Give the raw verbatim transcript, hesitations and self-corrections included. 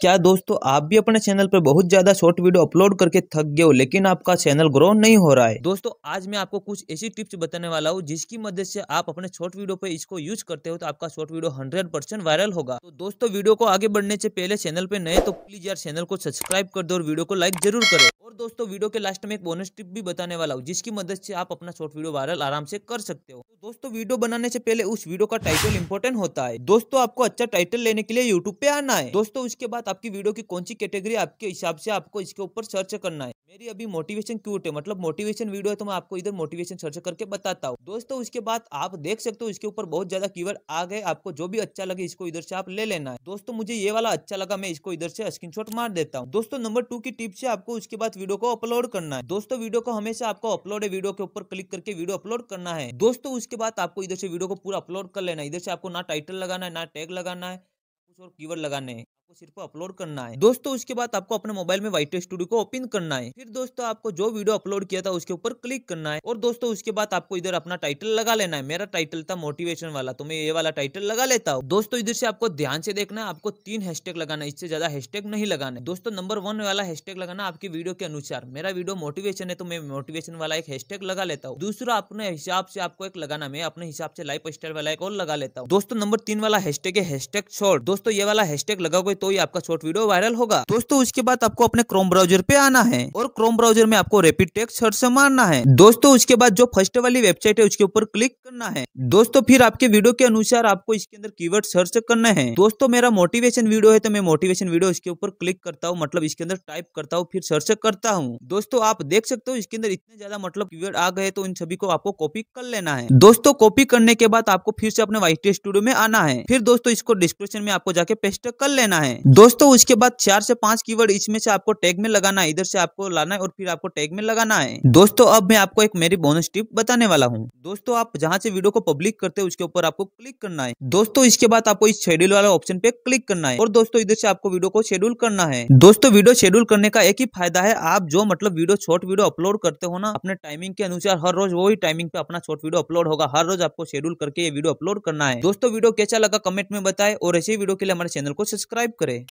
क्या दोस्तों आप भी अपने चैनल पर बहुत ज्यादा शॉर्ट वीडियो अपलोड करके थक गए हो लेकिन आपका चैनल ग्रो नहीं हो रहा है। दोस्तों आज मैं आपको कुछ ऐसी टिप्स बताने वाला हूँ जिसकी मदद से आप अपने शॉर्ट वीडियो पे इसको यूज करते हो तो आपका short video hundred percent viral होगा। तो दोस्तों वीडियो को आगे बढ़ने से पहले चैनल पे नए तो प्लीज यार चैनल को सब्सक्राइब कर दो और वीडियो को लाइक जरूर करें। और दोस्तों वीडियो के लास्ट में एक बोनस टिप भी बताने वाला हूँ जिसकी मदद से आप अपना शॉर्ट वीडियो वायरल आराम से कर सकते हो। तो दोस्तों वीडियो बनाने से पहले उस वीडियो का टाइटल इंपॉर्टेंट होता है। दोस्तों आपको अच्छा टाइटल लेने के लिए यूट्यूब पे आना है। दोस्तों उसके बाद आपकी वीडियो की कौन सी कैटेगरी आपके हिसाब से आपको इसके ऊपर सर्च करना है। मेरी अभी मोटिवेशन क्यूट है मतलब मोटिवेशन वीडियो है तो मैं आपको इधर मोटिवेशन सर्च करके बताता हूँ। दोस्तों उसके बाद आप देख सकते हो इसके ऊपर बहुत ज्यादा कीवर्ड आ गए। आपको जो भी अच्छा लगे इसको इधर से आप ले लेना है। दोस्तों मुझे ये वाला अच्छा लगा मैं इसको इधर से स्क्रीनशॉट मार देता हूँ। दोस्तों नंबर टू की टिप से आपको उसके बाद वीडियो को अपलोड करना है। दोस्तों वीडियो को हमेशा आपको अपलोड है वीडियो के ऊपर क्लिक करके वीडियो अपलोड करना है। दोस्तों उसके बाद आपको इधर से वीडियो को पूरा अपलोड कर लेना है। इधर से आपको ना टाइटल लगाना है ना टैग लगाना है कुछ और कीवर्ड लगाने हैं सिर्फ अपलोड करना है। दोस्तों उसके बाद आपको अपने मोबाइल में वाइट स्टूडियो को ओपन करना है। फिर दोस्तों आपको जो वीडियो अपलोड किया था उसके ऊपर क्लिक करना है। और दोस्तों उसके बाद आपको इधर अपना टाइटल लगा लेना है। मेरा टाइटल था मोटिवेशन वाला तो मैं ये वाला टाइटल लगा लेता हूँ। दोस्तों इधर से आपको ध्यान से देखना है। आपको तीन हैशटैग लगाना है इससे ज्यादा हैशटैग नहीं लगाना है। दोस्तों नंबर वन वाला हैशटैग लगाना आपकी वीडियो के अनुसार। मेरा वीडियो मोटिवेशन है तो मैं मोटिवेशन वाला एक हैशटैग लगा लेता हूँ। दूसरा अपने हिसाब से आपको एक लगाना मैं अपने हिसाब से लाइफ स्टाइल वाला एक और लगा लेता हूँ। दोस्तों नंबर तीन वाला हैशटैग है हैशटैग शॉर्ट। दोस्तों ये वाला हैशटैग लगाओगे तो ही आपका शॉर्ट वीडियो वायरल होगा। दोस्तों उसके बाद आपको अपने क्रोम ब्राउजर पे आना है और क्रोम ब्राउजर में आपको रैपिड टेक्स्ट सर्च मारना है। दोस्तों उसके बाद जो फर्स्ट वाली वेबसाइट है उसके ऊपर क्लिक करना है। दोस्तों फिर आपके वीडियो के अनुसार आपको इसके अंदर कीवर्ड सर्च करना है। दोस्तों मेरा मोटिवेशन वीडियो है तो मैं मोटिवेशन वीडियो इसके ऊपर क्लिक करता हूँ मतलब इसके अंदर टाइप करता हूँ फिर सर्च करता हूँ। दोस्तों आप देख सकते हो इसके अंदर इतने ज्यादा मतलब कीवर्ड आ गए तो इन सभी को आपको कॉपी कर लेना है। दोस्तों कॉपी करने के बाद आपको फिर से अपने वाइट स्टूडियो में आना है। फिर दोस्तों इसको डिस्क्रिप्शन में आपको जाके पेस्ट कर लेना है। दोस्तों उसके बाद चार से पांच कीवर्ड इसमें से आपको टैग में लगाना है। इधर से आपको लाना है और फिर आपको टैग में लगाना है। दोस्तों अब मैं आपको एक मेरी बोनस टिप बताने वाला हूँ। दोस्तों आप जहाँ से वीडियो को पब्लिक करते हो उसके ऊपर आपको क्लिक करना है। दोस्तों इसके बाद आपको इस शेड्यूल वाला ऑप्शन पे क्लिक करना है और दोस्तों इधर से आपको वीडियो को शेड्यूल करना है। दोस्तों वीडियो शेड्यूल करने का एक ही फायदा है आप जो मतलब वीडियो शॉर्ट वीडियो अपलोड करते हो ना अपने टाइमिंग के अनुसार हर रोज वही टाइमिंग पे अपना शॉर्ट वीडियो अपलोड होगा। हर रोज आपको शेड्यूल करके ये वीडियो अपलोड करना है। दोस्तों वीडियो कैसा लगा कमेंट में बताएं और ऐसे वीडियो के लिए हमारे चैनल को सब्सक्राइब करें।